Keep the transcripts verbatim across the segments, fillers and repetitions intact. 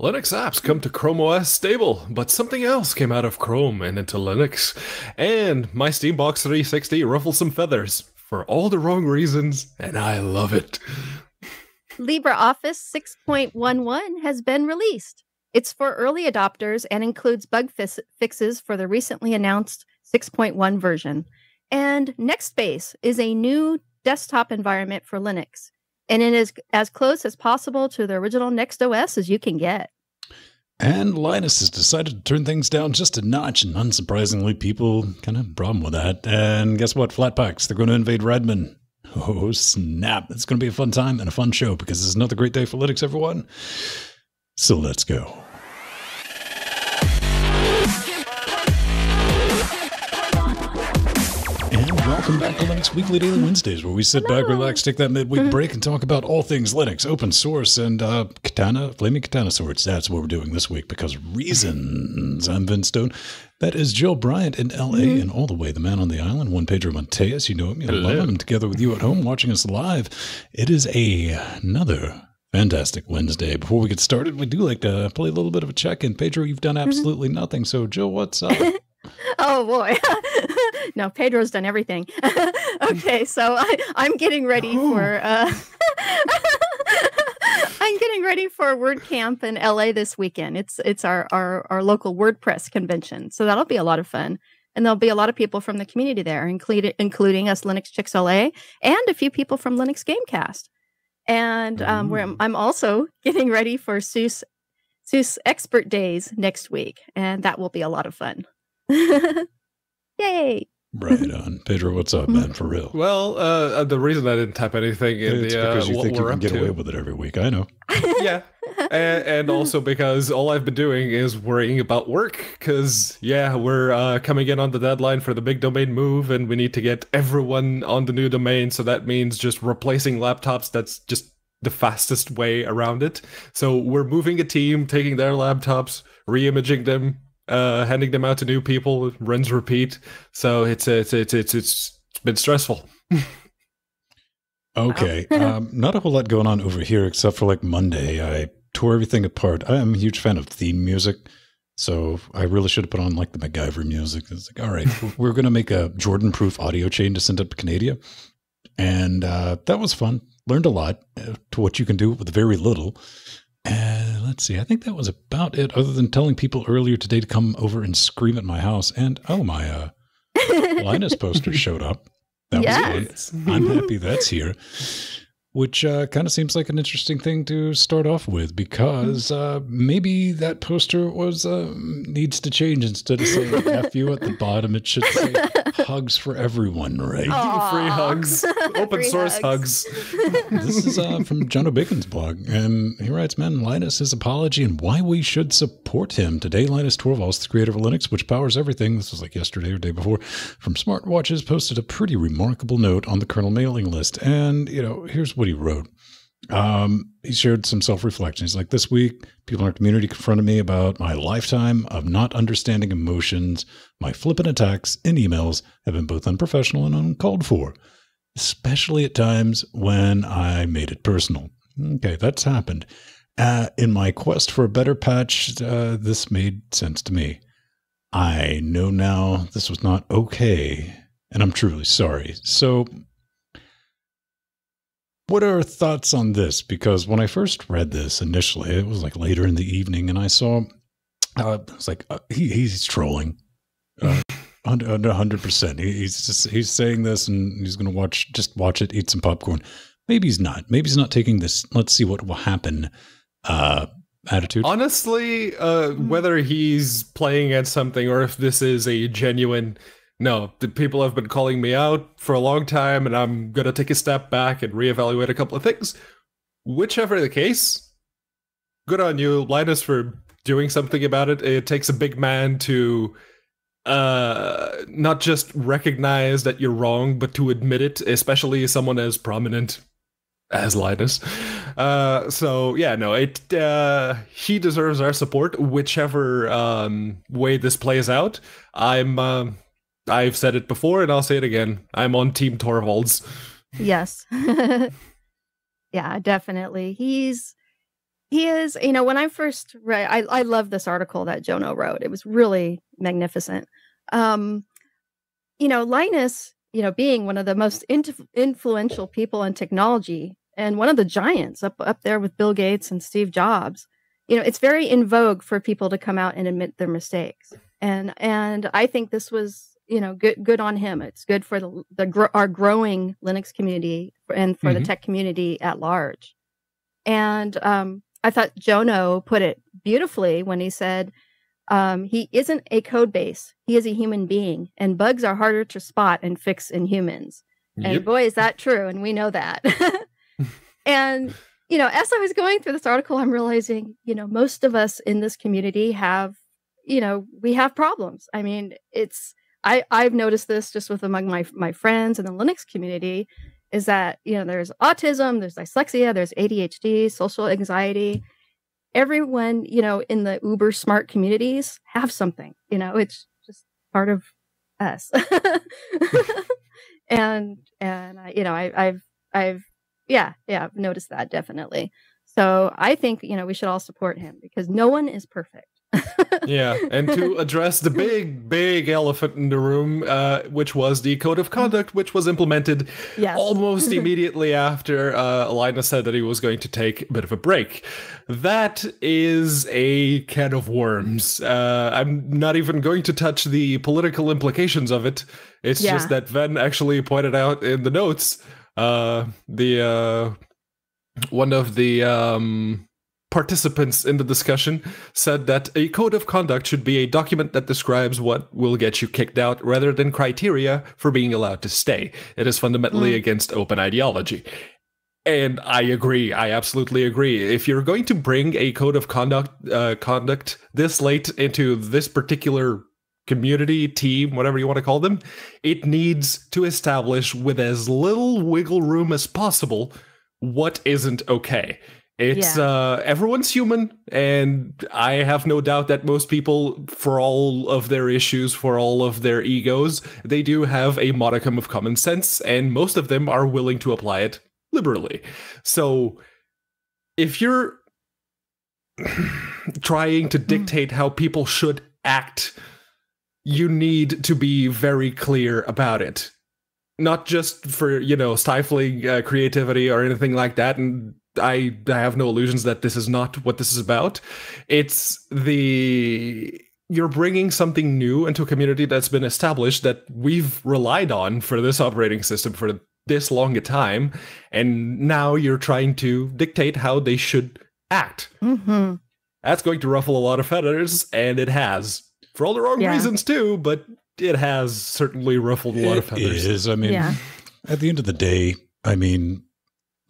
Linux apps come to Chrome O S stable, but something else came out of Chrome and into Linux. And my Steambox three sixty ruffled some feathers for all the wrong reasons, and I love it. LibreOffice six point one one has been released. It's for early adopters and includes bug fixes for the recently announced six point one version. And NextSpace is a new desktop environment for Linux, and it is as close as possible to the original Next O S as you can get. And Linus has decided to turn things down just a notch, and unsurprisingly, people kind of have a problem with that. And guess what? Flatpaks, they're going to invade Redmond. Oh, snap. It's going to be a fun time and a fun show, because it's another great day for Linux, everyone. So let's go. Welcome back to Linux Weekly Daily Wednesdays, where we sit Hello. back, relax, take that midweek break, and talk about all things Linux, open source, and uh, katana, flaming katana swords. That's what we're doing this week, because reasons. I'm Vince Stone. That is Joe Bryant in L A Mm-hmm. and all the way the man on the island, one Pedro Monteas. You know him, you Hello. love him. Together with you at home watching us live, it is a, another fantastic Wednesday. Before we get started, we do like to play a little bit of a check-in. Pedro, you've done absolutely mm-hmm. nothing, so Joe, what's up? Oh, boy. No, Pedro's done everything. Okay, so I, I'm getting ready oh. for... Uh, I'm getting ready for WordCamp in L A this weekend. It's it's our, our, our local WordPress convention, so that'll be a lot of fun. And there'll be a lot of people from the community there, including, including us Linux Chicks L A and a few people from Linux Gamecast. And um, we're, I'm also getting ready for SUSE, SUSE Expert Days next week, and that will be a lot of fun. Yay! Right on. Pedro, what's up, man, for real? Well, uh, the reason I didn't type anything in it's the, uh, because you what think we're you can get to. away with it every week, I know. Yeah, and, and also because all I've been doing is worrying about work, because, yeah, we're uh, coming in on the deadline for the big domain move, and we need to get everyone on the new domain, so that means just replacing laptops. That's just the fastest way around it. So we're moving a team, taking their laptops, re-imaging them, Uh, handing them out to new people, runs repeat. So it's it's it's it's it's been stressful. Okay, um, not a whole lot going on over here except for like Monday. I tore everything apart. I am a huge fan of theme music, so I really should have put on like the MacGyver music. It's like, all right, we're gonna make a Jordan-proof audio chain to send up to Canada, and uh, that was fun. Learned a lot uh, to what you can do with very little. Uh, let's see. I think that was about it, other than telling people earlier today to come over and scream at my house. And oh, my uh, Linus poster showed up. That yes. was fun. I'm happy that's here, which uh, kind of seems like an interesting thing to start off with, because uh, maybe that poster was uh, needs to change. Instead of saying F you at the bottom, it should say hugs for everyone, right? Aww. Free hugs. Open Free source hugs. hugs. This is uh, from John O'Bacon's blog, and he writes, man, Linus, his apology, and why we should support him. Today, Linus Torvalds, the creator of Linux, which powers everything, this was like yesterday or day before, from smartwatches, posted a pretty remarkable note on the kernel mailing list. And, you know, here's what he wrote. Um, he shared some self-reflection. He's like, this week, people in our community confronted me about my lifetime of not understanding emotions. My flippant attacks in emails have been both unprofessional and uncalled for, especially at times when I made it personal. Okay, that's happened. Uh, in my quest for a better patch, uh, this made sense to me. I know now this was not okay, and I'm truly sorry. So... what are our thoughts on this? Because when I first read this initially, it was like later in the evening, and I saw, uh, I was like, uh, he, he's trolling, uh, one hundred percent. He, he's just, he's saying this, and he's going to watch, just watch it, eat some popcorn. Maybe he's not. Maybe he's not taking this, let's see what will happen, uh, attitude. Honestly, uh, whether he's playing at something or if this is a genuine... no, the people have been calling me out for a long time, and I'm going to take a step back and reevaluate a couple of things. Whichever the case, good on you, Linus, for doing something about it. It takes a big man to uh, not just recognize that you're wrong, but to admit it, especially someone as prominent as Linus. Uh, so, yeah, no, it uh, he deserves our support, whichever um, way this plays out. I'm... Uh, I've said it before, and I'll say it again. I'm on Team Torvalds. Yes. Yeah, definitely. He's He is, you know, when I first read, I, I love this article that Jono wrote. It was really magnificent. Um, you know, Linus, you know, being one of the most influential people in technology and one of the giants up, up there with Bill Gates and Steve Jobs, you know, it's very in vogue for people to come out and admit their mistakes. And, and I think this was, you know, good, good on him. It's good for the, the gr our growing Linux community and for mm-hmm. the tech community at large. And, um, I thought Jono put it beautifully when he said, um, he isn't a code base. He is a human being, and bugs are harder to spot and fix in humans. Yep. And boy, is that true. And we know that. And, you know, as I was going through this article, I'm realizing, you know, most of us in this community have, you know, we have problems. I mean, it's, I, I've noticed this just with among my, my friends in the Linux community, is that, you know, there's autism, there's dyslexia, there's A D H D, social anxiety. Everyone, you know, in the uber smart communities have something, you know, it's just part of us. and, and, I, you know, I, I've, I've, yeah, yeah, I've noticed that definitely. So I think, you know, we should all support him because no one is perfect. Yeah, and to address the big, big elephant in the room, uh, which was the code of conduct, which was implemented yes. almost immediately after uh, Linus said that he was going to take a bit of a break. That is a can of worms. Uh, I'm not even going to touch the political implications of it. It's yeah. just that Ven actually pointed out in the notes, uh, the uh, one of the... Um, participants in the discussion said that a code of conduct should be a document that describes what will get you kicked out rather than criteria for being allowed to stay. It is fundamentally mm. against open ideology. And I agree. I absolutely agree. If you're going to bring a code of conduct, uh, conduct this late into this particular community, team, whatever you want to call them, it needs to establish with as little wiggle room as possible what isn't okay. It's yeah. uh, everyone's human, and I have no doubt that most people, for all of their issues, for all of their egos, they do have a modicum of common sense, and most of them are willing to apply it liberally. So if you're trying to dictate how people should act, you need to be very clear about it. Not just for, you know, stifling uh, creativity or anything like that, and I, I have no illusions that this is not what this is about. It's the... You're bringing something new into a community that's been established that we've relied on for this operating system for this long a time, and now you're trying to dictate how they should act. Mm-hmm. That's going to ruffle a lot of feathers, and it has. For all the wrong yeah. reasons, too, but it has certainly ruffled a lot it of feathers. It is. I mean, yeah. at the end of the day, I mean...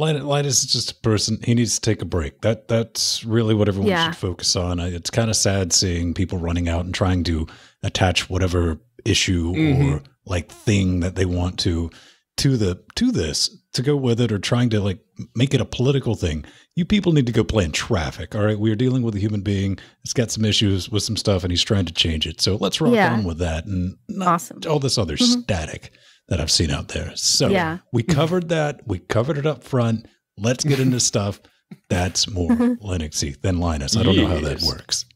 Linus is just a person. He needs to take a break. That That's really what everyone yeah. should focus on. It's kind of sad seeing people running out and trying to attach whatever issue mm-hmm. or like thing that they want to to the to this to go with it, or trying to like make it a political thing. You people need to go play in traffic. All right, we're dealing with a human being. It's got some issues with some stuff, and he's trying to change it. So let's rock yeah. on with that and not awesome. all this other mm-hmm. static that I've seen out there. So yeah. we covered that. We covered it up front. Let's get into stuff that's more Linuxy than Linus. I don't yes. know how that works.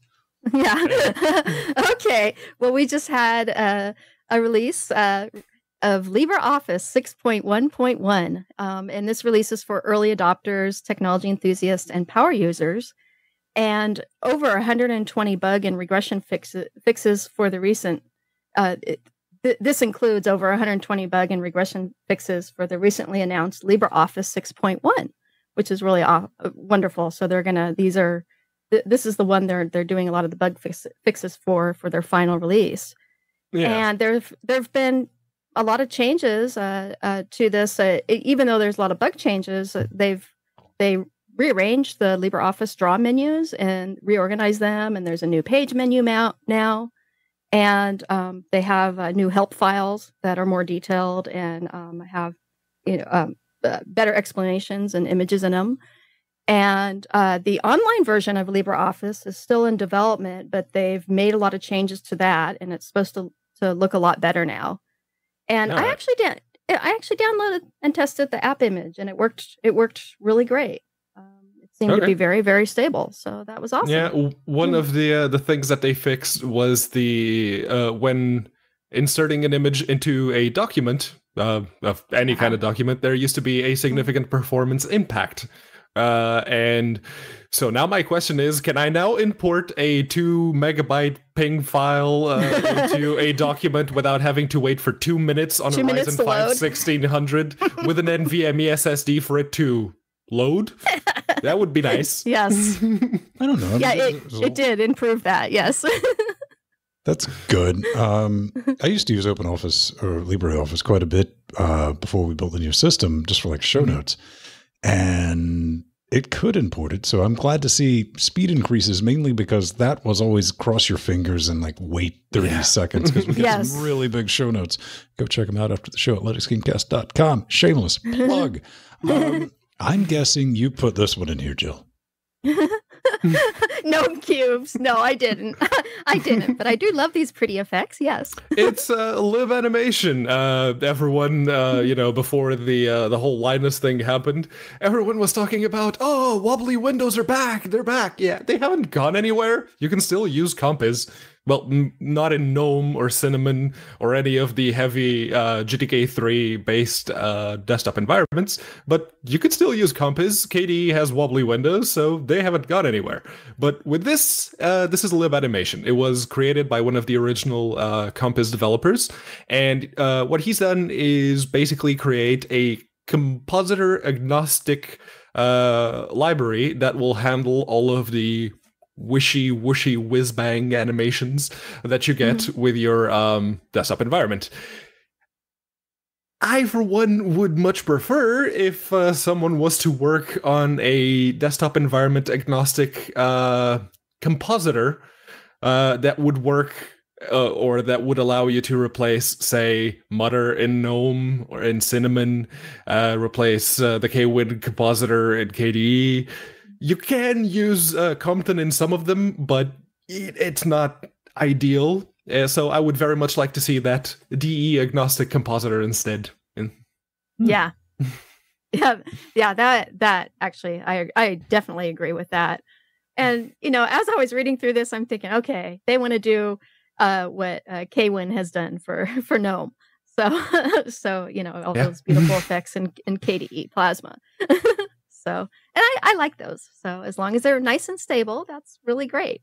Yeah. Okay. Well, we just had uh, a release uh, of LibreOffice six point one point one. Um, and this release is for early adopters, technology enthusiasts, and power users. And over one hundred twenty bug and regression fix fixes for the recent... Uh, it, This includes over one hundred twenty bug and regression fixes for the recently announced LibreOffice six point one, which is really off, wonderful. So they're gonna these are th this is the one they're they're doing a lot of the bug fix, fixes for for their final release. Yeah. And there've there've been a lot of changes uh, uh, to this. Uh, even though there's a lot of bug changes, they've they rearranged the LibreOffice draw menus and reorganized them. And there's a new page menu now. And um, they have uh, new help files that are more detailed and um, have, you know, um, uh, better explanations and images in them. And uh, the online version of LibreOffice is still in development, but they've made a lot of changes to that, and it's supposed to to look a lot better now. And All right. I actually did. I actually downloaded and tested the app image, and it worked. It worked really great. Um, seemed okay. to be very, very stable. So that was awesome. Yeah, one of the uh, the things that they fixed was the uh, when inserting an image into a document, uh, of any kind of document, there used to be a significant performance impact. Uh, and so now my question is, can I now import a two megabyte ping file uh, into a document without having to wait for two minutes on two a minutes Ryzen five sixteen hundred with an NVMe S S D for it to load? That would be nice. Yes. I don't know. Yeah, it, it did improve that. Yes. That's good. Um, I used to use OpenOffice or LibreOffice quite a bit uh, before we built the new system, just for like show mm-hmm. notes. And it could import it. So I'm glad to see speed increases, mainly because that was always cross your fingers and like wait thirty yeah. seconds, because we got yes. some really big show notes. Go check them out after the show at Linux Gamecast dot com. Shameless plug. um, I'm guessing you put this one in here, Jill. No cubes. No, I didn't. I didn't, but I do love these pretty effects. Yes. It's uh, live animation. Uh, everyone, uh, you know, before the uh, the whole Linus thing happened, everyone was talking about, oh, wobbly windows are back. They're back. Yeah, they haven't gone anywhere. You can still use Compiz. Well, m not in GNOME or Cinnamon or any of the heavy uh, G T K three based uh, desktop environments, but you could still use Compiz. K D E has wobbly windows, so they haven't gone anywhere. But with this, uh, this is live animation. It was created by one of the original uh, Compiz developers, and uh, what he's done is basically create a compositor agnostic uh, library that will handle all of the wishy wishy whiz bang animations that you get mm-hmm. with your um, desktop environment. I, for one, would much prefer if uh, someone was to work on a desktop environment agnostic uh, compositor uh, that would work uh, or that would allow you to replace, say, Mutter in GNOME or in Cinnamon, uh, replace uh, the KWin compositor in K D E. You can use uh, Compton in some of them, but it, it's not ideal. Uh, so I would very much like to see that D E agnostic compositor instead. Yeah, yeah, yeah. That that actually, I I definitely agree with that. And you know, as I was reading through this, I'm thinking, okay, they want to do uh, what uh, KWin has done for for GNOME. So so you know, all yeah. those beautiful effects in in K D E Plasma. So, and I, I like those. So as long as they're nice and stable, that's really great.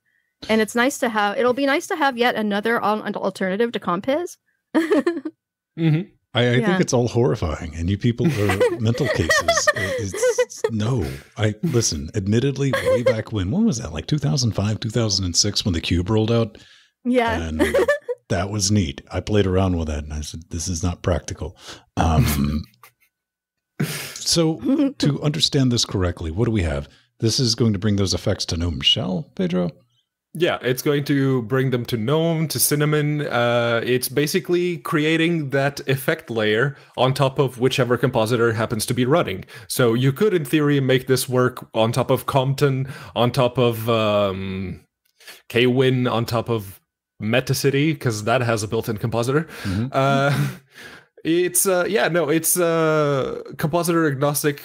And it's nice to have, it'll be nice to have yet another alternative to Compiz. mm-hmm. I, I yeah. think it's all horrifying, and you people are mental cases. It's, it's, no, I listen, admittedly, way back when, when was that? Like two thousand five, two thousand six, when the Cube rolled out. Yeah. And that was neat. I played around with that and I said, this is not practical. Um, So to understand this correctly, what do we have? This is going to bring those effects to GNOME Shell, Pedro? Yeah, it's going to bring them to GNOME, to Cinnamon. Uh, it's basically creating that effect layer on top of whichever compositor happens to be running. So you could, in theory, make this work on top of Compton, on top of um, KWin, on top of Metacity, because that has a built-in compositor. Mm-hmm. uh, It's, uh, yeah, no, it's uh, compositor agnostic,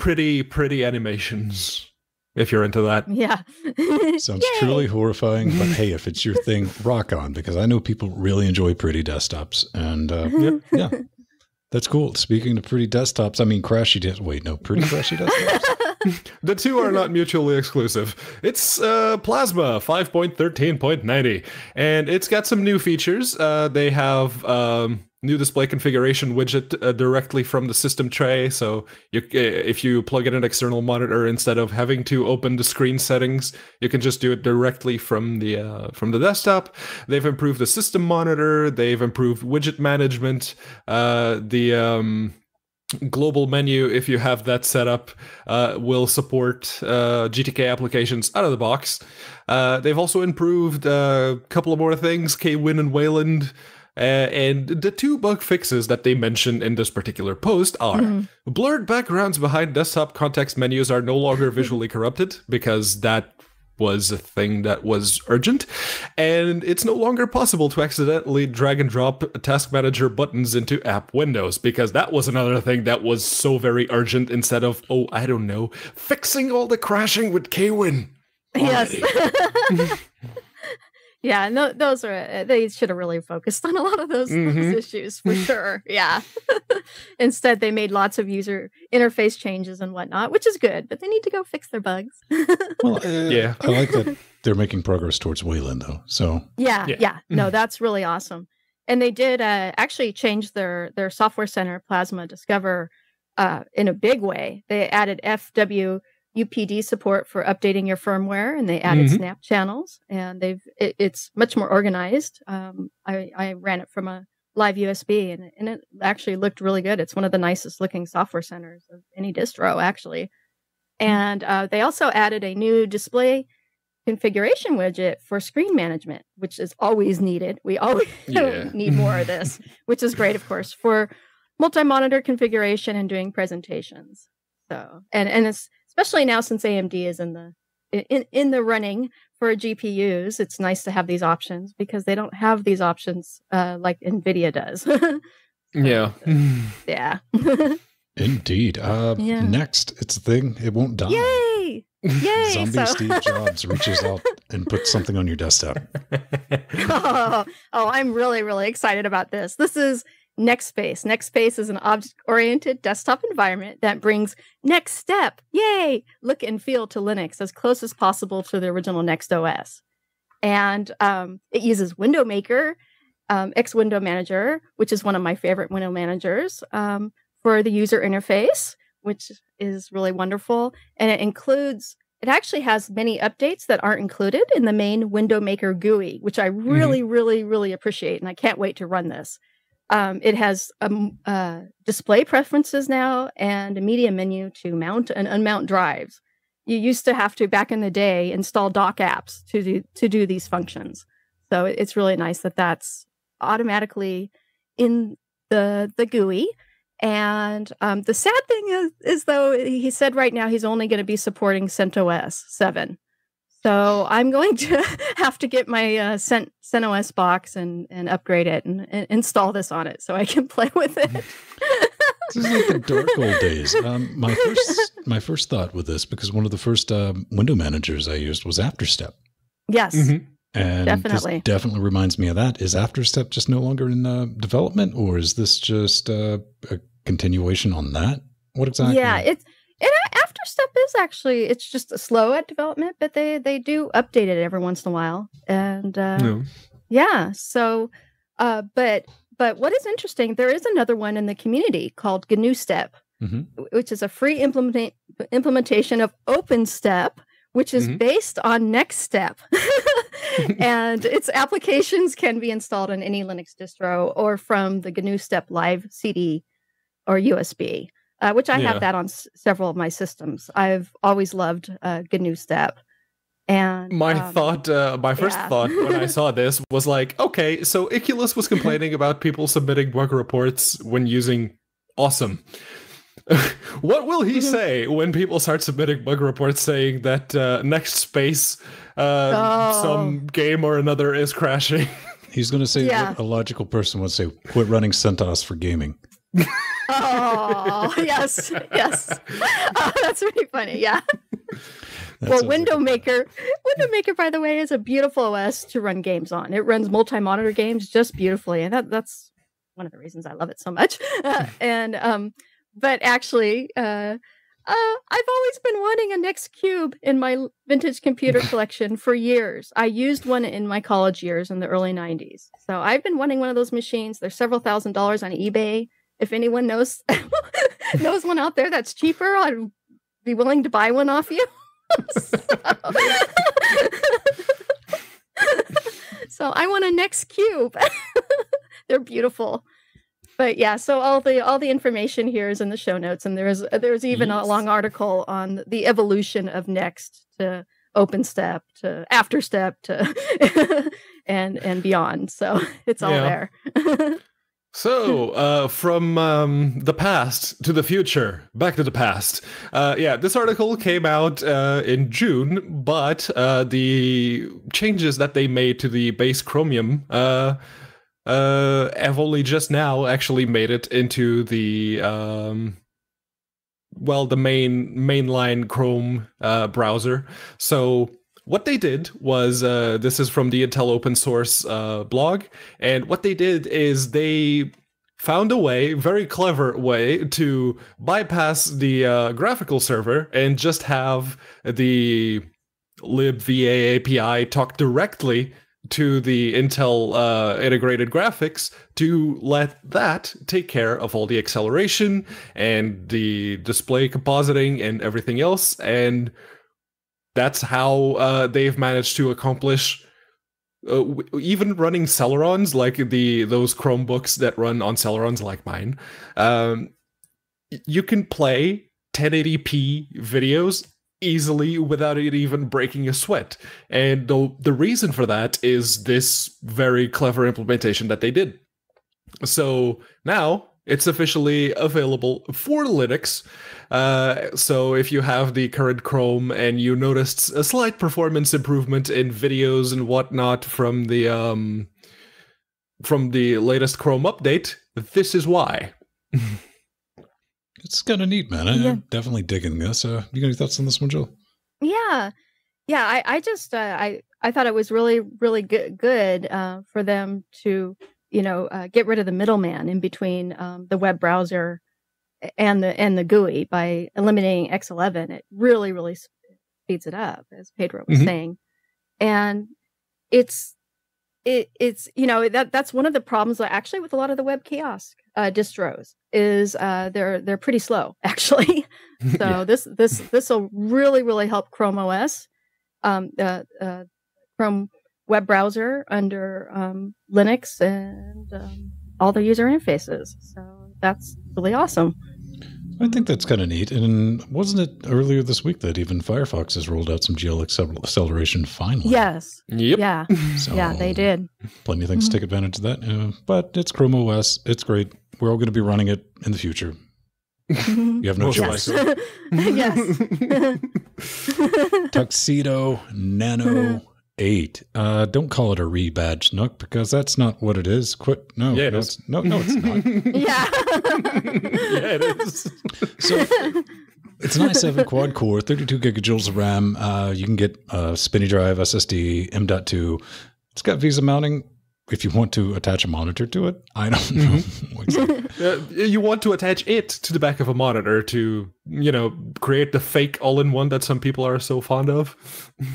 pretty, pretty animations, if you're into that. Yeah. Sounds Yay. Truly horrifying, but hey, if it's your thing, rock on, because I know people really enjoy pretty desktops. And uh, yep. yeah, that's cool. Speaking of pretty desktops, I mean, crashy desktops. Wait, no, pretty crashy desktops? The two are not mutually exclusive. It's uh, Plasma five point thirteen point ninety, and it's got some new features. Uh, they have... Um, new display configuration widget uh, directly from the system tray. So you, if you plug in an external monitor, instead of having to open the screen settings, you can just do it directly from the uh, from the desktop. They've improved the system monitor. They've improved widget management. Uh, the um, global menu, if you have that set up, uh, will support uh, G T K applications out of the box. Uh, they've also improved uh, a couple of more things, KWin and Wayland. Uh, and the two bug fixes that they mention in this particular post are mm-hmm. blurred backgrounds behind desktop context menus are no longer visually corrupted, because that was a thing that was urgent, and it's no longer possible to accidentally drag and drop task manager buttons into app windows, because that was another thing that was so very urgent instead of, oh, I don't know, fixing all the crashing with KWin. Already. Yes. Yeah, no, those are, they should have really focused on a lot of those, mm-hmm. those issues for sure. Yeah. Instead, they made lots of user interface changes and whatnot, which is good, but they need to go fix their bugs. Well, uh, yeah, I like that they're making progress towards Wayland, though. So yeah, yeah, yeah. No, that's really awesome. And they did uh, actually change their their software center, Plasma Discover, uh, in a big way. They added F W U P D support for updating your firmware, and they added mm-hmm. snap channels, and they've it, it's much more organized. Um, I, I ran it from a live U S B, and, and it actually looked really good. It's one of the nicest looking software centers of any distro, actually. And uh, they also added a new display configuration widget for screen management, which is always needed. We always yeah. need more of this, which is great, of course, for multi-monitor configuration and doing presentations. So, and, and it's especially now since A M D is in the in, in the running for G P Us, it's nice to have these options, because they don't have these options uh, like NVIDIA does. Yeah. Yeah. Indeed. Uh, yeah. Next, it's a thing. It won't die. Yay! Yay! Zombie so. Steve Jobs reaches out and puts something on your desktop. oh, oh, I'm really, really excited about this. This is NextSpace. NextSpace is an object-oriented desktop environment that brings Next Step, yay, look and feel to Linux as close as possible to the original Next O S. And um, it uses WindowMaker, um, X Window Manager, which is one of my favorite window managers, um, for the user interface, which is really wonderful. And it includes, it actually has many updates that aren't included in the main WindowMaker G U I, which I really, mm-hmm. really, really appreciate. And I can't wait to run this. Um, it has um, uh, display preferences now and a media menu to mount and unmount drives. You used to have to, back in the day, install dock apps to do, to do these functions. So it's really nice that that's automatically in the, the G U I. And um, the sad thing is, is, though, he said right now he's only going to be supporting CentOS seven. So I'm going to have to get my uh, Cent CentOS box and, and upgrade it and, and install this on it so I can play with it. This is like the dark old days. Um, my first my first thought with this, because one of the first uh, window managers I used was AfterStep. Yes, mm-hmm. and definitely. This definitely reminds me of that. Is AfterStep just no longer in uh, development, or is this just uh, a continuation on that? What exactly? Yeah, it's. And AfterStep is actually, it's just slow at development, but they, they do update it every once in a while. And uh, no. yeah, so, uh, but but what is interesting, there is another one in the community called G N U Step, mm-hmm. which is a free implement implementation of OpenStep, which is mm-hmm. based on NextStep. And its applications can be installed on any Linux distro or from the G N U Step Live C D or U S B. Uh, which I yeah. have that on s several of my systems. I've always loved uh, G N U Step. And my um, thought, uh, my first yeah. thought when I saw this was like, okay, so Iculus was complaining about people submitting bug reports when using Awesome. What will he say when people start submitting bug reports saying that uh, NextSpace, uh, oh. some game or another is crashing? He's going to say yeah. what a logical person would say: quit running CentOS for gaming. Oh, yes, yes. Oh, that's really funny, yeah. Well, WindowMaker, WindowMaker, by the way, is a beautiful O S to run games on. It runs multi-monitor games just beautifully, and that, that's one of the reasons I love it so much. Uh, and um, But actually, uh, uh, I've always been wanting a NextCube in my vintage computer collection for years. I used one in my college years in the early nineties. So I've been wanting one of those machines. They're several thousand dollars on eBay. If anyone knows knows one out there that's cheaper, I'd be willing to buy one off you. So. So I want a NextCube. They're beautiful. But yeah, so all the all the information here is in the show notes, and there's there's even yes. a long article on the evolution of Next to OpenStep to AfterStep to and and beyond. So it's all yeah. there. So, uh, from um, the past to the future, back to the past. Uh, yeah, this article came out uh, in June, but uh, the changes that they made to the base Chromium uh, uh, have only just now actually made it into the, um, well, the main mainline Chrome uh, browser. So... what they did was, uh, this is from the Intel open source uh, blog, and what they did is they found a way, very clever way, to bypass the uh, graphical server and just have the libva A P I talk directly to the Intel uh, integrated graphics to let that take care of all the acceleration and the display compositing and everything else, and... that's how uh, they've managed to accomplish uh, w even running Celerons, like the those Chromebooks that run on Celerons like mine. Um, you can play ten eighty p videos easily without it even breaking a sweat. And the, the reason for that is this very clever implementation that they did. So now... it's officially available for Linux, uh, so if you have the current Chrome and you noticed a slight performance improvement in videos and whatnot from the um, from the latest Chrome update, this is why. It's kind of neat, man. I'm yeah. definitely digging this. Uh, you got any thoughts on this one, Jill? Yeah, yeah. I I just uh, I I thought it was really really good good uh, for them to. You know, uh, get rid of the middleman in between um, the web browser and the and the G U I by eliminating X eleven. It really, really speeds it up, as Pedro was mm-hmm. saying. And it's it it's you know that that's one of the problems actually with a lot of the web kiosk uh, distros is uh, they're they're pretty slow actually. So yeah. this this this will really really help Chrome O S, um, uh, uh, Chrome. web browser under um, Linux and um, all the user interfaces. So that's really awesome. I think that's kind of neat. And wasn't it earlier this week that even Firefox has rolled out some G L acceleration finally? Yes. Yep. Yeah. So yeah, they did. Plenty of things mm-hmm. to take advantage of that. Uh, but it's Chrome O S. It's great. We're all going to be running it in the future. You have no choice. Yes. yes. Tuxedo Nano. Eight. Uh, don't call it a rebadge, Nook, because that's not what it is. Quit. No, yeah, it no, is. It's, no, no, it's not. Yeah. Yeah, it is. So it's an i seven quad core, thirty-two gigajoules of RAM. Uh, you can get a spinny drive, S S D, M dot two. It's got Visa mounting. If you want to attach a monitor to it, I don't know. Mm-hmm. Exactly. uh, you want to attach it to the back of a monitor to, you know, create the fake all-in-one that some people are so fond of.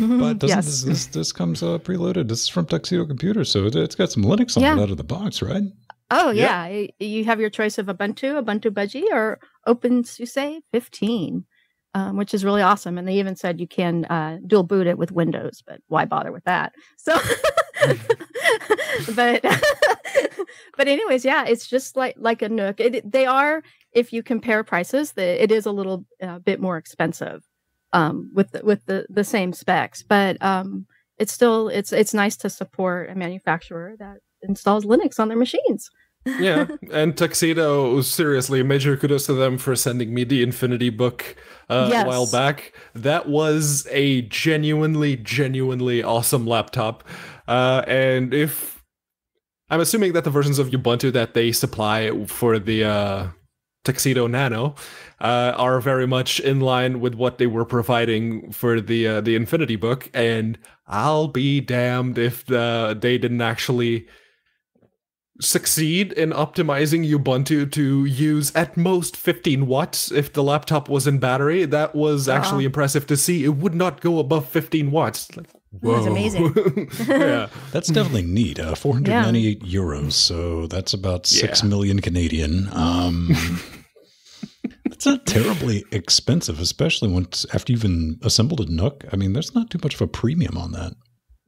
But doesn't yes. this, this this comes uh, preloaded. This is from Tuxedo Computer, so it, it's got some Linux on yeah. it out of the box, right? Oh, yeah. yeah. You have your choice of Ubuntu, Ubuntu Budgie, or OpenSUSE fifteen, um, which is really awesome. And they even said you can uh, dual boot it with Windows, but why bother with that? So... but but anyways, yeah, it's just like like a Nook. It, they are, if you compare prices, the, it is a little uh, bit more expensive um, with the, with the the same specs. But um, it's still it's it's nice to support a manufacturer that installs Linux on their machines. Yeah, and Tuxedo, seriously, major kudos to them for sending me the Infinity Book uh, yes. a while back. That was a genuinely, genuinely awesome laptop. Uh, and if I'm assuming that the versions of Ubuntu that they supply for the uh, Tuxedo Nano uh, are very much in line with what they were providing for the uh, the Infinity Book, and I'll be damned if the, they didn't actually succeed in optimizing Ubuntu to use at most fifteen watts if the laptop was in battery. That was uh-huh. actually impressive to see. It would not go above fifteen watts. Like, whoa. That's amazing. Yeah, that's definitely neat. Uh, four hundred ninety-eight yeah. euros, so that's about yeah. six million Canadian. Um, that's not terribly expensive, especially once after you've even assembled a Nook. I mean, there's not too much of a premium on that.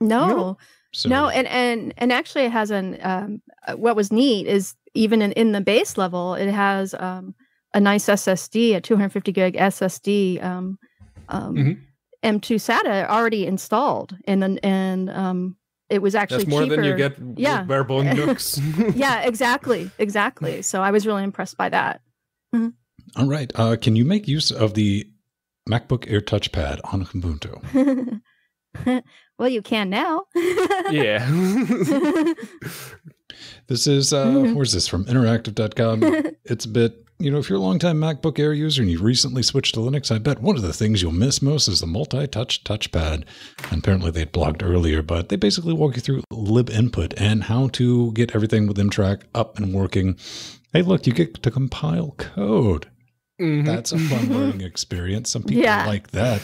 No. no. So. No, and, and and actually it has an, um, what was neat is even in, in the base level, it has um, a nice S S D, a two hundred fifty gig S S D, um, um, mm-hmm. M two SATA already installed in, an, in um, it was actually That's more cheaper. than you get yeah. with bare-bone nukes. Yeah, exactly, exactly. So I was really impressed by that. Mm-hmm. All right. Uh, can you make use of the MacBook Air touchpad on Ubuntu? Well, you can now. Yeah. This is, uh, mm-hmm. where's this from? interactive dot com. It's a bit, you know, if you're a longtime MacBook Air user and you recently switched to Linux, I bet one of the things you'll miss most is the multi-touch touchpad. And apparently they blogged earlier, but they basically walk you through libinput and how to get everything with M-Track up and working. Hey, look, you get to compile code. Mm-hmm. That's a fun learning experience. Some people yeah. like that.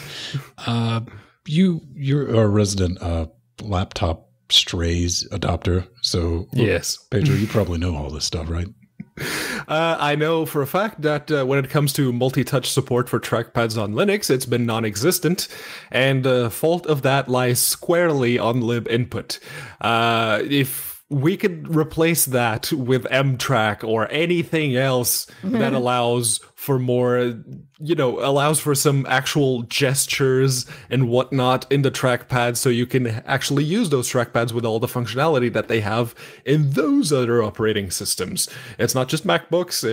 Uh, you, you're a resident uh, laptop strays adopter. So yes, Pedro, you probably know all this stuff, right? Uh, I know for a fact that uh, when it comes to multi-touch support for trackpads on Linux, it's been non-existent, and the uh, fault of that lies squarely on libinput. Uh, if we could replace that with M-Track or anything else mm-hmm. that allows for more, you know, allows for some actual gestures and whatnot in the trackpad, so you can actually use those trackpads with all the functionality that they have in those other operating systems. It's not just MacBooks.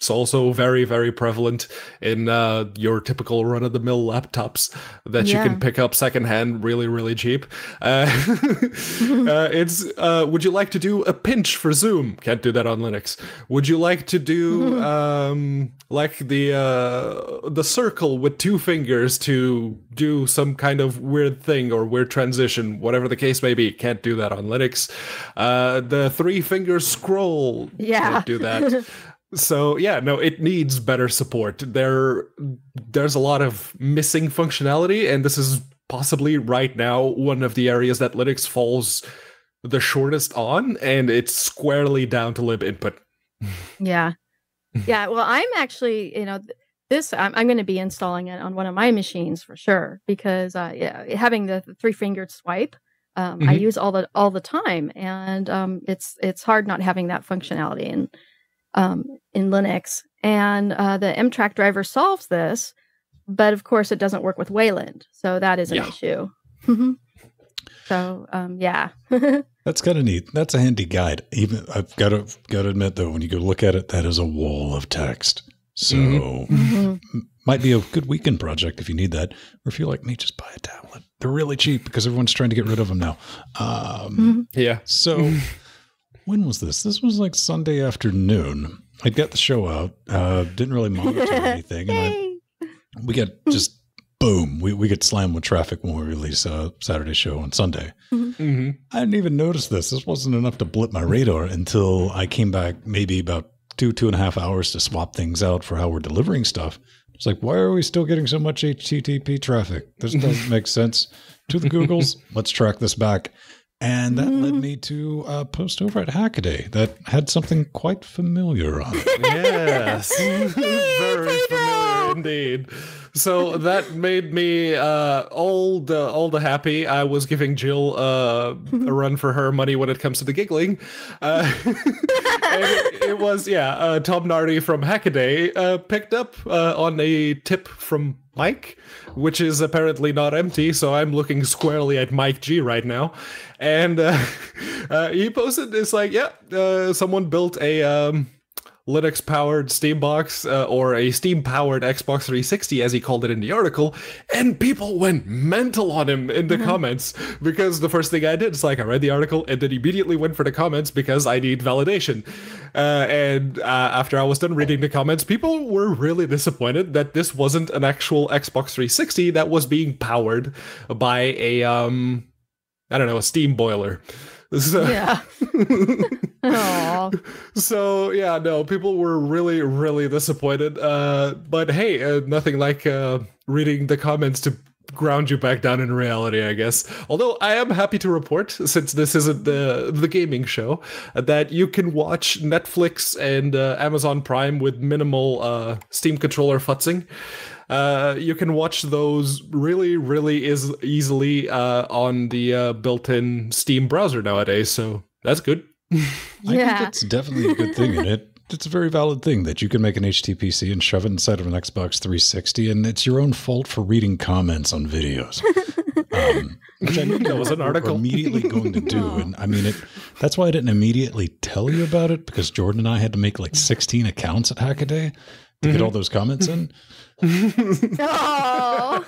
It's also very, very prevalent in uh, your typical run-of-the-mill laptops that yeah. you can pick up secondhand really, really cheap. Uh, uh, it's, uh, would you like to do a pinch for Zoom? Can't do that on Linux. Would you like to do um, like the uh, the circle with two fingers to do some kind of weird thing or weird transition, whatever the case may be? Can't do that on Linux. Uh, the three-finger scroll, yeah. can't do that. So yeah, no, it needs better support. There, there's a lot of missing functionality, and this is possibly right now one of the areas that Linux falls the shortest on, and it's squarely down to libinput. Yeah, yeah. Well, I'm actually, you know, this I'm, I'm going to be installing it on one of my machines for sure, because uh, yeah, having the three-fingered swipe, um, mm-hmm. I use all the all the time, and um, it's it's hard not having that functionality and. Um, in Linux, and uh, the M-Track driver solves this, but of course it doesn't work with Wayland, so that is an yeah. issue. So um, yeah, that's kind of neat. That's a handy guide. Even I've got to got to admit though, when you go look at it, that is a wall of text. So mm-hmm. might be a good weekend project if you need that, or if you're like me, just buy a tablet. They're really cheap because everyone's trying to get rid of them now. Um, mm-hmm. Yeah. So. When was this? This was like Sunday afternoon. I'd got the show out, uh, didn't really monitor anything. And I, we got just boom. We, we get slammed with traffic when we release a Saturday show on Sunday. Mm-hmm. I didn't even notice this. This wasn't enough to blip my radar until I came back maybe about two, two and a half hours to swap things out for how we're delivering stuff. It's like, why are we still getting so much H T T P traffic? This doesn't make sense. To the Googles, let's track this back. And that mm. led me to a post over at Hackaday that had something quite familiar on it. Yes, very familiar indeed. So that made me uh, all the all the happy. I was giving Jill uh, a run for her money when it comes to the giggling. Uh, it, it was yeah. Uh, Tom Nardi from Hackaday uh, picked up uh, on a tip from Mike, which is apparently not empty, so I'm looking squarely at Mike G right now, and uh, uh, he posted this like, yeah, uh, someone built a um, Linux-powered Steambox uh, or a Steam-powered Xbox three sixty, as he called it in the article, and people went mental on him in the mm-hmm. comments, because the first thing I did is like, I read the article and then immediately went for the comments because I need validation. Uh, and uh, after I was done reading the comments, people were really disappointed that this wasn't an actual Xbox three sixty that was being powered by a, um, I don't know, a steam boiler. So, yeah. So yeah, no, people were really, really disappointed. Uh, but hey, uh, nothing like uh, reading the comments to ground you back down in reality, I guess. Although I am happy to report, since this isn't the the gaming show, that you can watch Netflix and uh, Amazon Prime with minimal uh, Steam controller futzing. Uh, you can watch those really, really is easily uh, on the uh, built-in Steam browser nowadays, so that's good. Yeah. I think that's definitely a good thing in it. It's a very valid thing that you can make an H T P C and shove it inside of an Xbox three sixty, and it's your own fault for reading comments on videos. um, which I knew that was an article immediately going to do. And I mean, it, that's why I didn't immediately tell you about it, because Jordan and I had to make like sixteen accounts at Hackaday to mm-hmm. get all those comments in. Oh.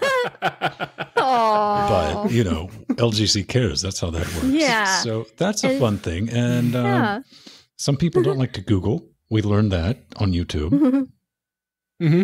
Oh. But, you know, L G C cares. That's how that works. Yeah. So that's a fun thing. And um, yeah. some people don't like to Google. We learned that on YouTube. Mm-hmm.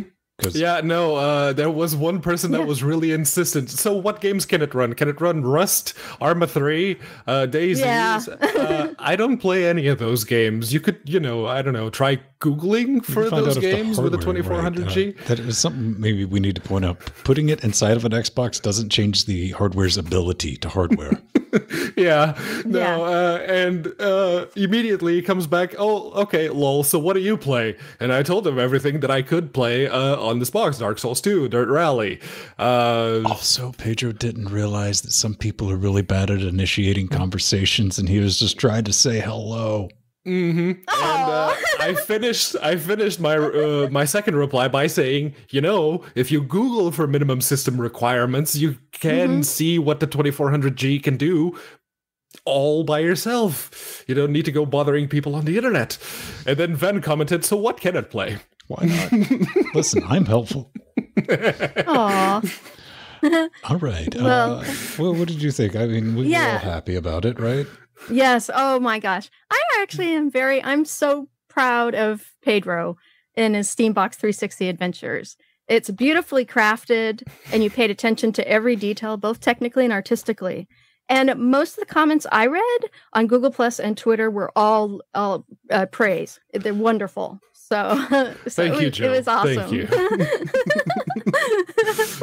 Yeah, no, uh, there was one person that yeah. was really insistent. So what games can it run? Can it run Rust, Arma three, uh, DayZ? Yeah. uh, I don't play any of those games. You could, you know, I don't know, try Googling for those games with a twenty-four hundred G. That is something maybe we need to point out. Putting it inside of an Xbox doesn't change the hardware's ability to hardware. Yeah, no, yeah. Uh, and uh, immediately he comes back, oh, okay, lol, so what do you play? And I told him everything that I could play uh, on this box, Dark Souls two, Dirt Rally. Uh, also, Pedro didn't realize that some people are really bad at initiating conversations, and he was just trying to say hello. Mm-hmm. And uh, I finished. I finished my uh, my second reply by saying, you know, if you Google for minimum system requirements, you can mm-hmm. see what the twenty-four hundred G can do all by yourself. You don't need to go bothering people on the internet. And then Ven commented, "So what can it play? Why not? Listen, I'm helpful." Aww. All right. Well, uh, well, what did you think? I mean, we were yeah. all happy about it, right? Yes. Oh my gosh. I actually am very, I'm so proud of Pedro in his Steambox three sixty adventures. It's beautifully crafted and you paid attention to every detail, both technically and artistically. And most of the comments I read on Google Plus and Twitter were all, all uh, praise. They're wonderful. So, so thank it, was, you, Joe. It was awesome. Thank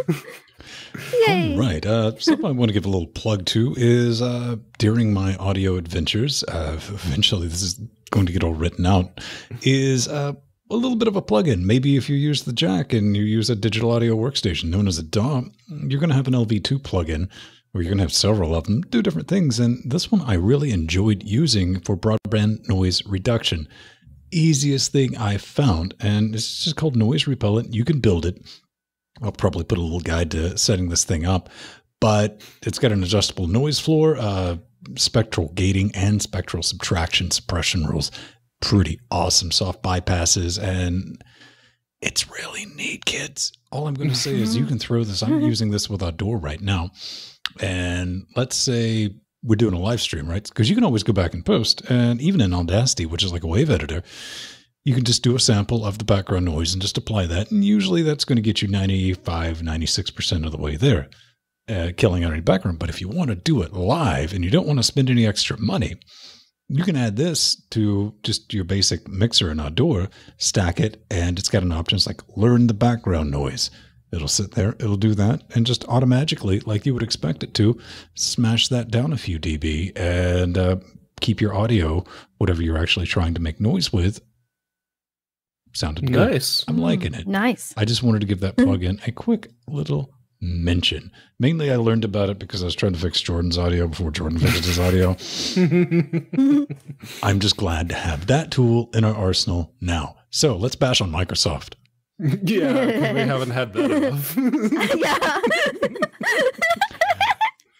you. Yay. All right. Uh, something I want to give a little plug to is uh, during my audio adventures, uh, eventually this is going to get all written out, is uh, a little bit of a plug-in. Maybe if you use the jack and you use a digital audio workstation known as a D A W, you're going to have an L V two plug-in where you're going to have several of them do different things. And this one I really enjoyed using for broadband noise reduction. Easiest thing I found, and it's just called Noise Repellent. You can build it. I'll probably put a little guide to setting this thing up, but it's got an adjustable noise floor, uh, spectral gating and spectral subtraction suppression rules. Pretty awesome soft bypasses. And it's really neat, kids. All I'm going to say is you can throw this. I'm using this with our door right now. And let's say we're doing a live stream, right? Because you can always go back and post. And even in Audacity, which is like a wave editor, you can just do a sample of the background noise and just apply that. And usually that's going to get you ninety-five, ninety-six percent of the way there, uh, killing out any background. But if you want to do it live and you don't want to spend any extra money, you can add this to just your basic mixer in Audacity, stack it, and it's got an option. It's like learn the background noise. It'll sit there, it'll do that, and just automatically, like you would expect it to, smash that down a few dB and uh, keep your audio, whatever you're actually trying to make noise with, sounded good. Nice. I'm liking it. Nice. I just wanted to give that plugin a quick little mention. Mainly I learned about it because I was trying to fix Jordan's audio before Jordan fixed his audio. I'm just glad to have that tool in our arsenal now. So let's bash on Microsoft. Yeah, we haven't had that enough. Yeah.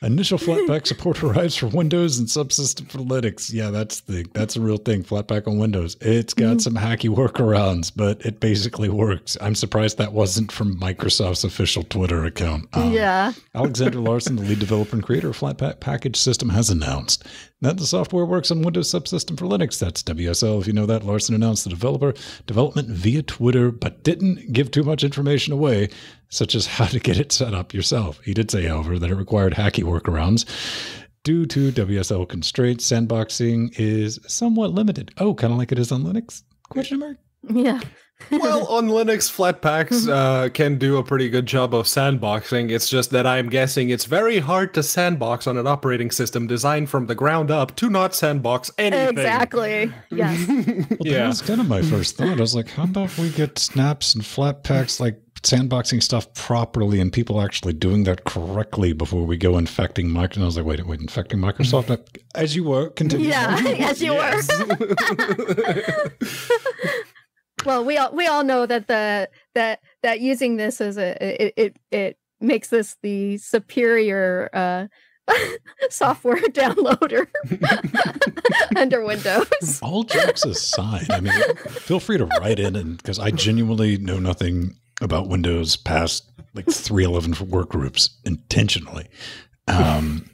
Initial Flatpak support arrives for Windows and subsystem for Linux. Yeah, that's the that's a real thing. Flatpak on Windows. It's got mm-hmm. some hacky workarounds, but it basically works. I'm surprised that wasn't from Microsoft's official Twitter account. Um, yeah. Alexander Larson, the lead developer and creator of Flatpak Package System, has announced that the software works on Windows Subsystem for Linux. That's W S L. If you know that, Larson announced the developer development via Twitter, but didn't give too much information away, such as how to get it set up yourself. He did say, however, that it required hacky workarounds due to W S L constraints. Sandboxing is somewhat limited. Oh, kind of like it is on Linux? Question mark? Yeah. Well, on Linux, Flatpaks uh, can do a pretty good job of sandboxing. It's just that I'm guessing it's very hard to sandbox on an operating system designed from the ground up to not sandbox anything. Exactly. Yes. Well, yeah. That was kind of my first thought. I was like, how about we get snaps and Flatpaks like sandboxing stuff properly and people actually doing that correctly before we go infecting Microsoft? And I was like, wait, wait, infecting Microsoft? As you were, continue. Yeah, as you yes. were. Well, we all we all know that the that that using this is a it it, it makes this the superior uh, software downloader under Windows. All jokes aside, I mean, feel free to write in, and because I genuinely know nothing about Windows past like three eleven workgroups intentionally. Um,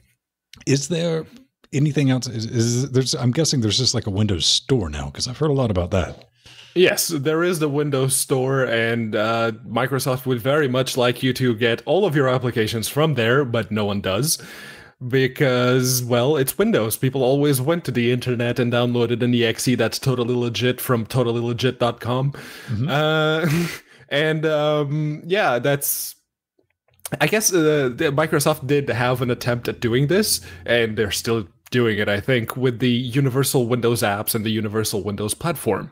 is there anything else? Is, is there's? I'm guessing there's just like a Windows Store now, because I've heard a lot about that. Yes, there is the Windows Store, and uh, Microsoft would very much like you to get all of your applications from there, but no one does. Because, well, it's Windows. People always went to the internet and downloaded an E X E that's totally legit from totally legit dot com. Mm-hmm. uh, and um, yeah, that's... I guess uh, Microsoft did have an attempt at doing this, and they're still doing it, I think, with the Universal Windows apps and the Universal Windows platform,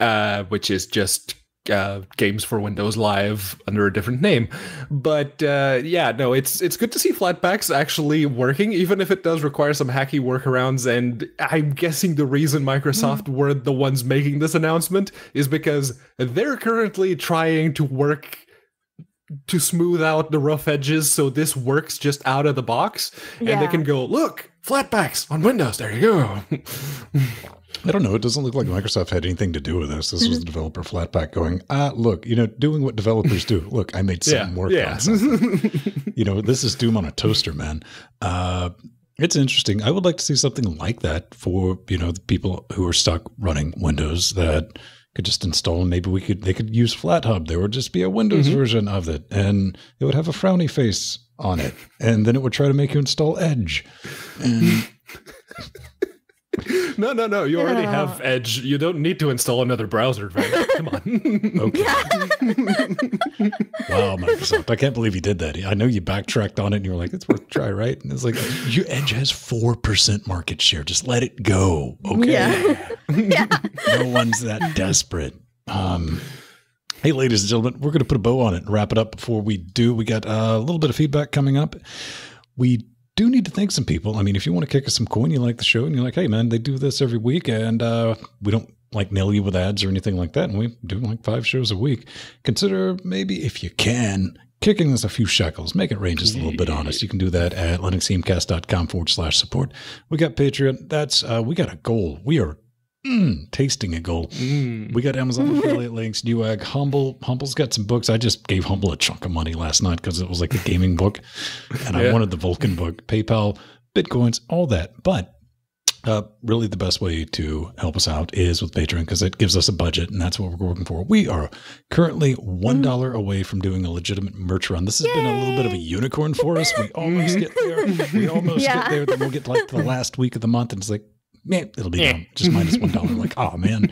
uh, which is just uh, Games for Windows Live under a different name. But uh, yeah, no, it's it's good to see Flatpaks actually working, even if it does require some hacky workarounds. And I'm guessing the reason Microsoft mm. were the ones making this announcement is because they're currently trying to work to smooth out the rough edges, so this works just out of the box, yeah. and they can go, look, Flatpaks on Windows, there you go. I don't know, it doesn't look like Microsoft had anything to do with this. This mm-hmm. was the developer Flatpak going, ah, look, you know, doing what developers do. Look, I made something yeah. work yeah. on something. You know, this is Doom on a toaster, man. Uh, it's interesting. I would like to see something like that for, you know, the people who are stuck running Windows that... could just install, and maybe we could they could use FlatHub. There would just be a Windows mm-hmm. version of it, and it would have a frowny face on it, and then it would try to make you install Edge. And no, no, no. You yeah. already have Edge. You don't need to install another browser, right? Come on. Okay. Wow, Microsoft. I can't believe you did that. I know you backtracked on it and you were like, it's worth a try, right? And it's like, your Edge has four percent market share. Just let it go. Okay. Yeah. Yeah. No one's that desperate. Um, hey, ladies and gentlemen, we're going to put a bow on it and wrap it up. Before we do, we got uh, a little bit of feedback coming up. We do need to thank some people. I mean, if you want to kick us some coin, you like the show and you're like, hey man, they do this every week, and uh, we don't like nail you with ads or anything like that, and we do like five shows a week, consider maybe if you can kicking us a few shekels, make it rain just a little bit on us. You can do that at linuxhemcast dot com forward slash support. We got Patreon. That's uh, we got a goal. We are Mm, tasting a goal. Mm. We got Amazon affiliate links, Newegg, Humble. Humble's got some books. I just gave Humble a chunk of money last night because it was like a gaming book, and yeah. I wanted the Vulkan book, PayPal, Bitcoins, all that. But uh, really the best way to help us out is with Patreon, because it gives us a budget, and that's what we're working for. We are currently one dollar mm. away from doing a legitimate merch run. This has Yay. Been a little bit of a unicorn for us. We almost get there. We almost yeah. get there. Then we'll get like to the last week of the month, and it's like, man, it'll be yeah. down just minus one dollar. Like, oh man.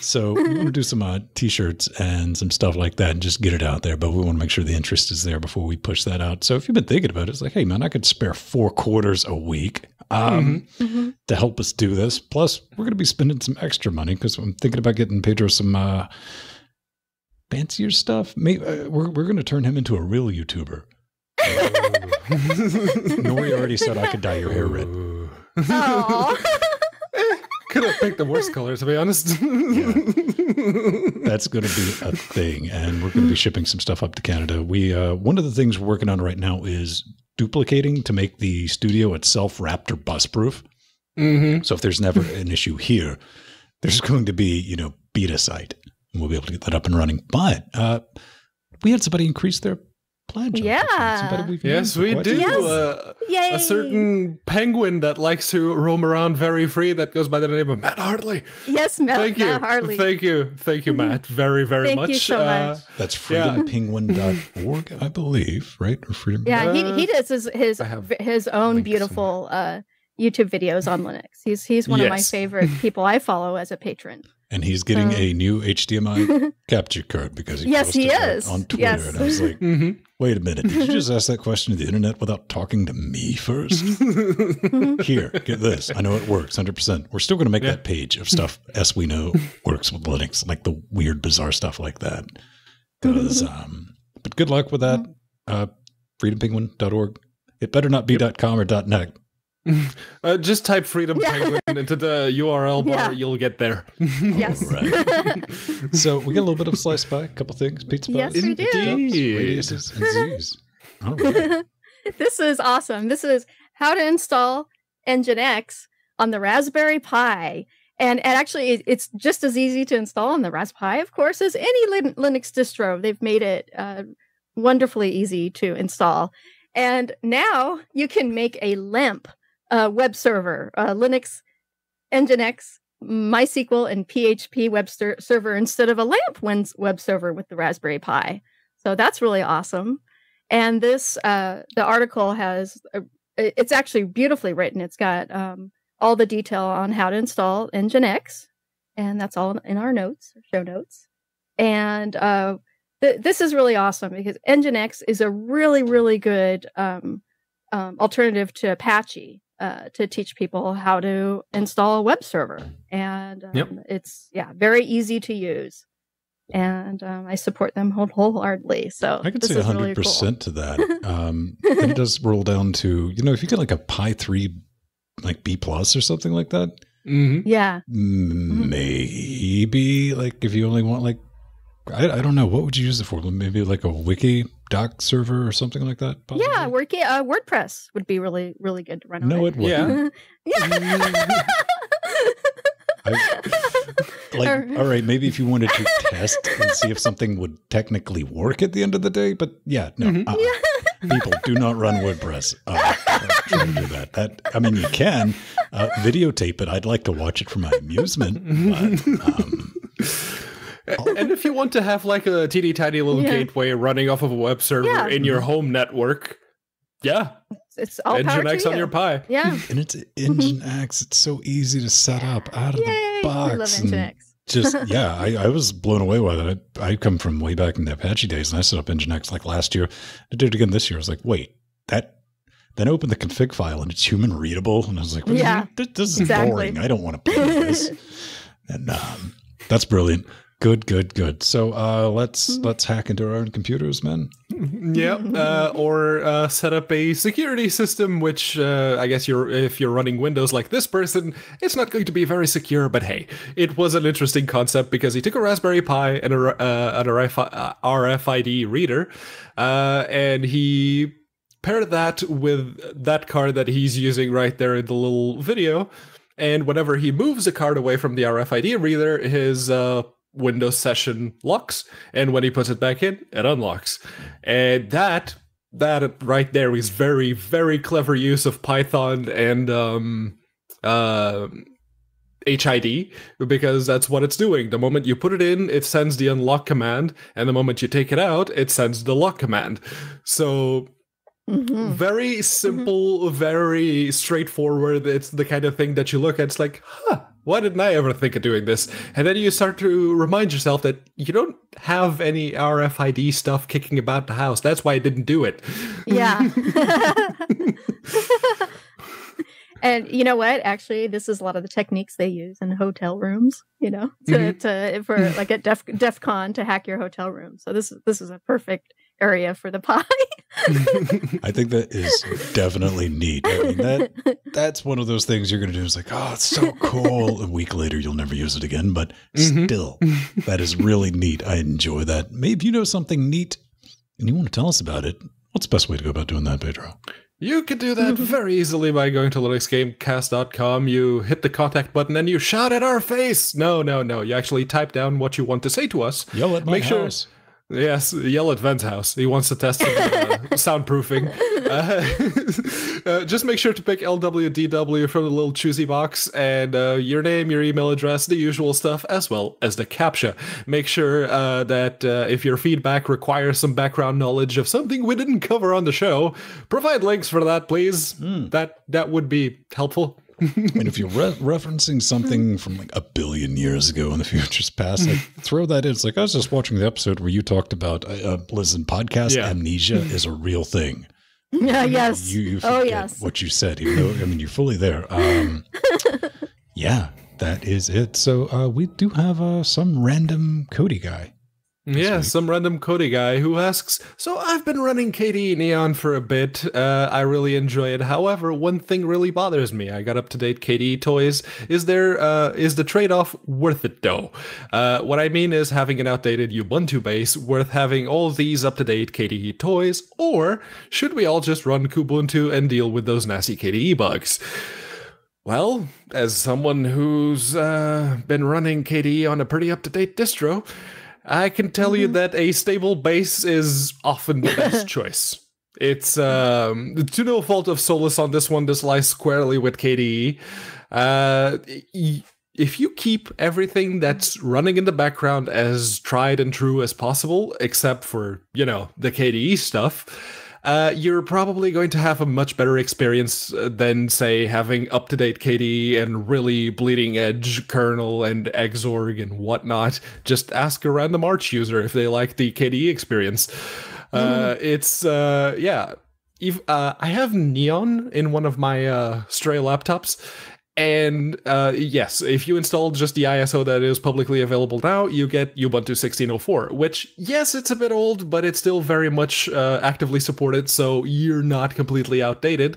So we want to do some uh, t-shirts and some stuff like that, and just get it out there. But we want to make sure the interest is there before we push that out. So if you've been thinking about it, it's like, hey man, I could spare four quarters a week um, mm-hmm. to help us do this. Plus, we're going to be spending some extra money because I'm thinking about getting Pedro some uh, fancier stuff. Maybe uh, we're we're going to turn him into a real YouTuber. Nori already said I could dye your hair red. Could have picked the worst colors, to be honest. Yeah. That's going to be a thing, and we're going to be shipping some stuff up to Canada. We uh, one of the things we're working on right now is duplicating to make the studio itself Raptor bus-proof. Mm-hmm. So if there's never an issue here, there's going to be, you know, beta site, and we'll be able to get that up and running. But uh, we had somebody increase their Yeah. We've yes, we do. Yes. Uh, a certain penguin that likes to roam around very free that goes by the name of Matt Hartley. Yes, Matt, Thank Matt you. Hartley. Thank you. Thank you, Matt, very, very Thank much. You so uh, much. That's freedom penguin dot org, yeah. I believe, right? Or freedom. Yeah, he, he does his his, his own beautiful uh, YouTube videos on Linux. He's, he's one yes. of my favorite people I follow as a patron. And he's getting so. a new H D M I capture card because he yes, posted he is. on Twitter. Yes. And I was like, mm-hmm. wait a minute, did you just ask that question to the internet without talking to me first? Here, get this. I know it works, one hundred percent. We're still going to make yeah. that page of stuff as we know works with Linux, like the weird, bizarre stuff like that. Because, um, but good luck with that. Uh, freedom penguin dot org. It better not be yep. .com or .net. Uh, just type Freedom Penguin yeah. into the U R L bar, yeah. you'll get there. Yes. Right. So we got a little bit of slice pie, a couple things, pizza pie. Yes, we do. Indeed. Indeed. Oh. This is awesome. This is how to install NGINX on the Raspberry Pi. And, and actually, it's just as easy to install on the Raspberry Pi, of course, as any Lin Linux distro. They've made it uh, wonderfully easy to install. And now you can make a LAMP uh, web server, uh, Linux, NGINX, MySQL, and P H P web ser server instead of a LAMP web server with the Raspberry Pi. So that's really awesome. And this, uh, the article has, a, it's actually beautifully written. It's got um, all the detail on how to install NGINX, and that's all in our notes, show notes. And uh, th this is really awesome because NGINX is a really, really good um, um, alternative to Apache uh, to teach people how to install a web server. And um, yep. it's, yeah, very easy to use. And um, I support them whole, wholeheartedly. So I could say one hundred percent really cool. to that. Um, it does roll down to, you know, if you get like a Pi three, like B plus or something like that. Mm-hmm. Yeah. Maybe mm-hmm. like if you only want like, I, I don't know, what would you use it for? Maybe like a wiki doc server or something like that? Possibly? Yeah, wiki, uh, WordPress would be really, really good to run on. No, it, it wouldn't. Yeah. yeah. I, like, all right, maybe if you wanted to test and see if something would technically work at the end of the day, but yeah, no, mm-hmm. uh-uh. yeah. people do not run WordPress. Uh, try to do that. That I mean, you can uh, videotape it. I'd like to watch it for my amusement. But, um, and if you want to have like a teeny tiny little yeah. gateway running off of a web server yeah. in your home network, yeah. It's all NGINX on your Pi. Yeah. And it's NGINX. It's so easy to set up out of Yay, the box. I love NGINX. Just, yeah, I, I was blown away by that. I, I come from way back in the Apache days, and I set up NGINX like last year. I did it again this year. I was like, wait, that, then I opened the config file, and it's human readable. And I was like, well, yeah, this, this is exactly. boring. I don't want to play this. And um, that's brilliant. Good, good, good. So uh, let's mm. let's hack into our own computers, man. Yeah, uh, or uh, set up a security system, which uh, I guess you're if you're running Windows like this person, it's not going to be very secure. But hey, it was an interesting concept because he took a Raspberry Pi and a, uh, an R F I D reader, uh, and he paired that with that card that he's using right there in the little video. And whenever he moves a card away from the R F I D reader, his uh, Windows session locks, and when he puts it back in, it unlocks. And that that right there is very, very clever use of Python and um, uh, H I D, because that's what it's doing. The moment you put it in, it sends the unlock command, and the moment you take it out, it sends the lock command. So mm-hmm. very simple, mm-hmm. very straightforward. It's the kind of thing that you look at, it's like, huh, why didn't I ever think of doing this? And then you start to remind yourself that you don't have any R F I D stuff kicking about the house. That's why I didn't do it. Yeah. And you know what? Actually, this is a lot of the techniques they use in hotel rooms, you know, to, mm-hmm. to, for like at Def, Def Con to hack your hotel room. So this, this is a perfect area for the Pi. I think that is definitely neat. I mean, that that's one of those things you're going to do is like, oh, it's so cool. A week later, you'll never use it again. But mm-hmm. still, that is really neat. I enjoy that. Maybe you know something neat and you want to tell us about it. What's the best way to go about doing that, Pedro? You can do that very easily by going to Linux Gamecast dot com. You hit the contact button and you shout at our face. No, no, no. You actually type down what you want to say to us. Yell at my Make house. Sure Yes, yell at Ven's house. He wants to test some, uh, soundproofing. Uh, uh, just make sure to pick L W D W from the little choosy box and uh, your name, your email address, the usual stuff, as well as the CAPTCHA. Make sure uh, that uh, if your feedback requires some background knowledge of something we didn't cover on the show, provide links for that, please. Mm. That, that would be helpful. And if you're re referencing something from like a billion years ago in the future's past, like throw that in. It's like, I was just watching the episode where you talked about, uh, listen, podcast yeah. amnesia is a real thing. Yeah, yes. You, you forget oh, yes. what you said. Even though, I mean, you're fully there. Um, yeah, that is it. So uh, we do have uh, some random Cody guy. Yeah, week. Some random Cody guy who asks, so I've been running K D E Neon for a bit. Uh, I really enjoy it. However, one thing really bothers me. I got up-to-date K D E toys. Is there, uh, is the trade-off worth it, though? Uh, what I mean is having an outdated Ubuntu base worth having all these up-to-date K D E toys, or should we all just run Kubuntu and deal with those nasty K D E bugs? Well, as someone who's uh, been running K D E on a pretty up-to-date distro, I can tell mm-hmm. you that a stable base is often the best choice. It's um, to no fault of Solus on this one. This lies squarely with K D E. Uh, if you keep everything that's running in the background as tried and true as possible, except for, you know, the K D E stuff, Uh, you're probably going to have a much better experience than, say, having up-to-date K D E and really bleeding-edge kernel and Xorg and whatnot. Just ask a random Arch user if they like the K D E experience. Uh, mm. It's, uh, yeah. If, uh, I have Neon in one of my uh, stray laptops. And uh, yes, if you install just the I S O that is publicly available now, you get Ubuntu sixteen oh four, which, yes, it's a bit old, but it's still very much uh, actively supported, so you're not completely outdated.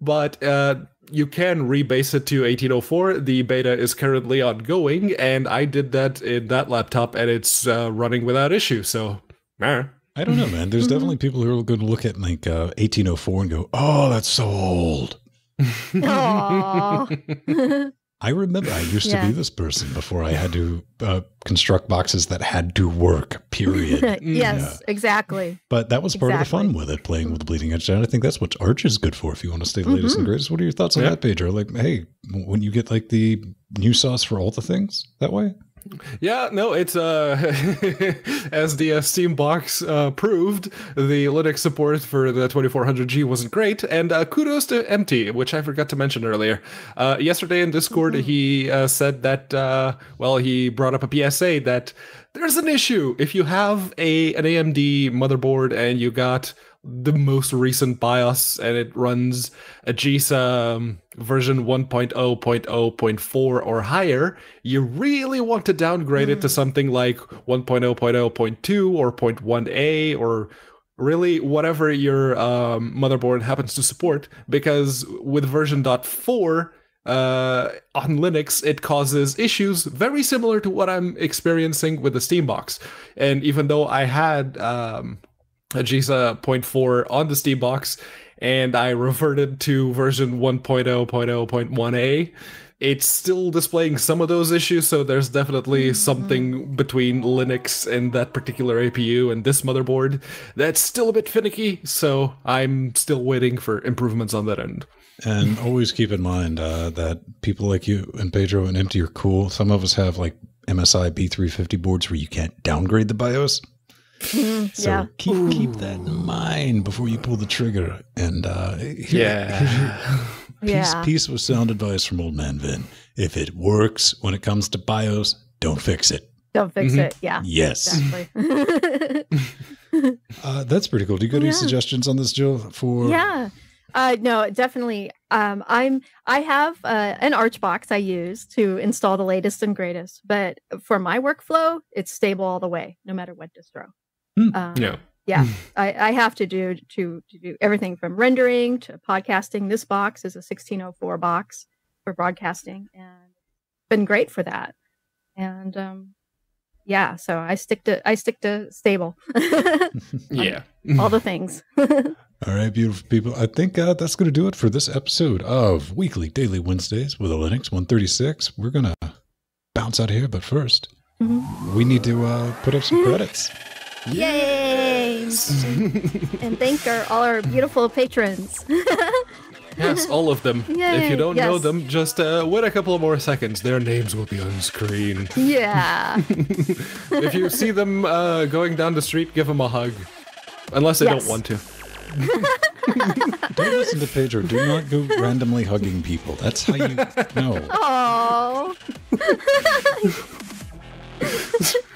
But uh, you can rebase it to eighteen oh four. The beta is currently ongoing, and I did that in that laptop, and it's uh, running without issue, so... Nah. I don't know, man. There's definitely people who are going to look at like uh, eighteen oh four and go, oh, that's so old. I remember I used yeah. to be this person before I had to uh, construct boxes that had to work, period. yes, yeah. exactly. But that was part exactly. of the fun with it, playing with the bleeding edge. And I think that's what Arch is good for if you want to stay the latest mm-hmm. and greatest. What are your thoughts on yeah. that, Pedro? Like, hey, wouldn't you get like the new sauce for all the things that way? Yeah, no, it's, uh, as the uh, Steambox uh, proved, the Linux support for the twenty-four hundred G wasn't great, and uh, kudos to Empty, which I forgot to mention earlier. Uh, yesterday in Discord, mm-hmm. he uh, said that, uh, well, he brought up a P S A that there's an issue. If you have a an A M D motherboard and you got the most recent BIOS and it runs a G I S A um, version one point oh point oh point four or higher, you really want to downgrade mm. it to something like one point oh point oh point two or point one A or really whatever your um, motherboard happens to support, because with version .four uh, on Linux, it causes issues very similar to what I'm experiencing with the Steambox. And even though I had... Um, a G I S A point four on the Steambox, and I reverted to version one point oh point oh point one A. It's still displaying some of those issues, so there's definitely something between Linux and that particular A P U and this motherboard that's still a bit finicky, so I'm still waiting for improvements on that end. And always keep in mind uh, that people like you and Pedro and Empty are cool. Some of us have like M S I B three fifty boards where you can't downgrade the BIOS. So yeah. keep, keep that in mind before you pull the trigger. And uh, here, yeah. Here, piece, yeah. piece of sound advice from old man Vin. If it works when it comes to BIOS, don't fix it. Don't fix mm-hmm. it. Yeah. Yes. Exactly. uh, that's pretty cool. Do you got yeah. any suggestions on this, Jill? For yeah. Uh, no, definitely. Um, I'm. I have uh, an Arch box I use to install the latest and greatest. But for my workflow, it's stable all the way, no matter what distro. Mm. Um, yeah, yeah. I, I have to do to, to do everything from rendering to podcasting. This box is a sixteen oh four box for broadcasting, and been great for that. And um, yeah, so I stick to I stick to stable. yeah, all the things. All right, beautiful people. I think uh, that's going to do it for this episode of Weekly Daily Wednesdays with a Linux one thirty-six. We're gonna bounce out of here, but first mm-hmm. we need to uh, put up some credits. Yay! And thank our, all our beautiful patrons. Yes, all of them. Yay. If you don't yes. know them, just uh, wait a couple of more seconds. Their names will be on screen. Yeah. If you see them uh, going down the street, give them a hug. Unless they yes. don't want to. Don't listen to Pedro. Do not go randomly hugging people. That's how you know. Oh.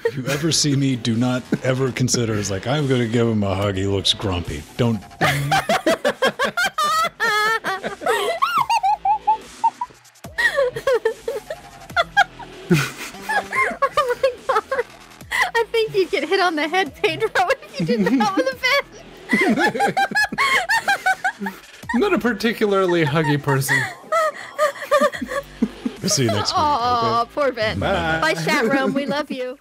If you ever see me, do not ever consider it's like, I'm going to give him a hug. He looks grumpy. Don't. Oh, my God. I think you you'd get hit on the head, Pedro, if you didn't help with a pen. I'm not a particularly huggy person. We'll see you next week. Aw, okay? Poor Vince. Bye. Bye, chat room. We love you.